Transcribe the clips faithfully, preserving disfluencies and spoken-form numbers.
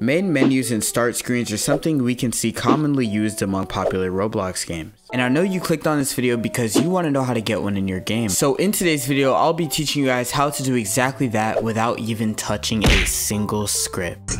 Main menus and start screens are something we can see commonly used among popular Roblox games. And I know you clicked on this video because you want to know how to get one in your game. So in today's video, I'll be teaching you guys how to do exactly that without even touching a single script.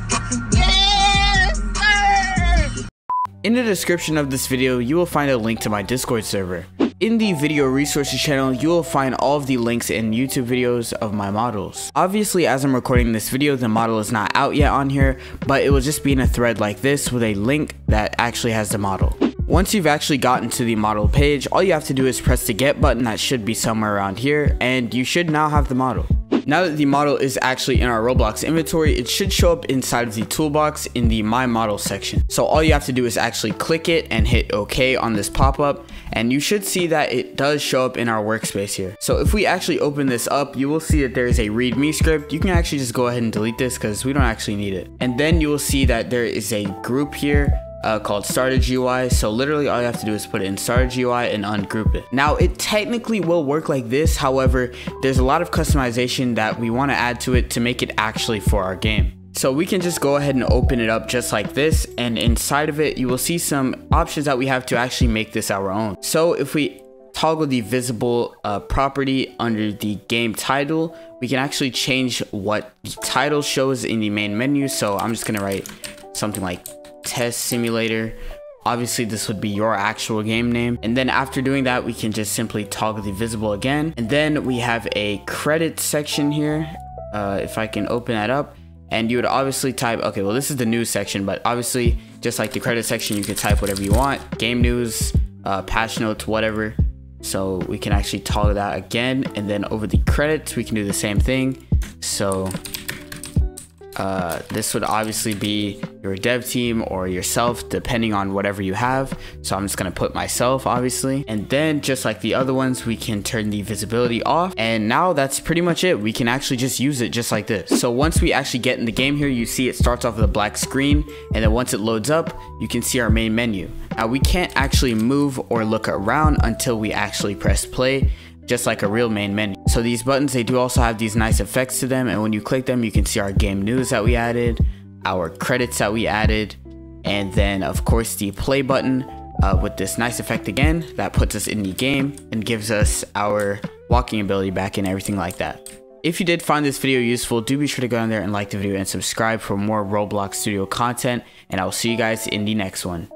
In the description of this video, you will find a link to my Discord server. In the video resources channel, you will find all of the links and YouTube videos of my models. Obviously, as I'm recording this video, the model is not out yet on here, but it will just be in a thread like this with a link that actually has the model. Once you've actually gotten to the model page, all you have to do is press the get button that should be somewhere around here, and you should now have the model. Now that the model is actually in our Roblox inventory, it should show up inside of the toolbox in the My Model section. So all you have to do is actually click it and hit OK on this pop-up, and you should see that it does show up in our workspace here. So if we actually open this up, you will see that there is a README script. You can actually just go ahead and delete this because we don't actually need it. And then you will see that there is a group here Uh, called Starter G U I, so literally all you have to do is put it in Starter G U I and ungroup it. Now it technically will work like this, however, there's a lot of customization that we want to add to it to make it actually for our game. So we can just go ahead and open it up just like this, and inside of it you will see some options that we have to actually make this our own. So if we toggle the visible uh, property under the game title, we can actually change what the title shows in the main menu, so I'm just gonna write something like Test Simulator. Obviously this would be your actual game name, and then after doing that we can just simply toggle the visible again, and then we have a credit section here. Uh, if I can open that up, and you would obviously type, okay, well this is the news section, but obviously just like the credit section you can type whatever you want, game news, uh, patch notes, whatever. So we can actually toggle that again, and then over the credits we can do the same thing. So Uh, this would obviously be your dev team or yourself, depending on whatever you have. So I'm just going to put myself, obviously. And then just like the other ones, we can turn the visibility off. And now that's pretty much it. We can actually just use it just like this. So once we actually get in the game here, you see it starts off with a black screen. And then once it loads up, you can see our main menu. Now we can't actually move or look around until we actually press play, just like a real main menu. So these buttons, they do also have these nice effects to them, and when you click them you can see our game news that we added, our credits that we added, and then of course the play button uh, with this nice effect again that puts us in the game and gives us our walking ability back and everything like that. If you did find this video useful, do be sure to go down there and like the video and subscribe for more Roblox Studio content, and I will see you guys in the next one.